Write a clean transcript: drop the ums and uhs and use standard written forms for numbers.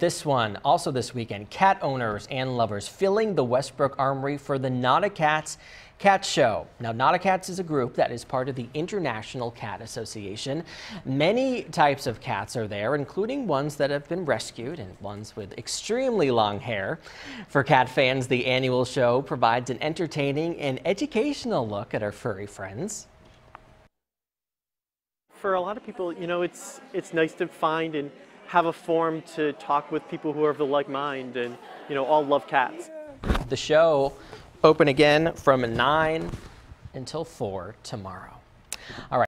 This one, also this weekend, cat owners and lovers filling the Westbrook Armory for the NauTICAts Cat Show. Now, NauTICAts is a group that is part of the International Cat Association. Many types of cats are there, including ones that have been rescued and ones with extremely long hair. For cat fans, the annual show provides an entertaining and educational look at our furry friends. For a lot of people, you know, it's nice to find and have a forum to talk with people who are of the like mind and, you know, all love cats. The show open again from 9 until 4 tomorrow. All right.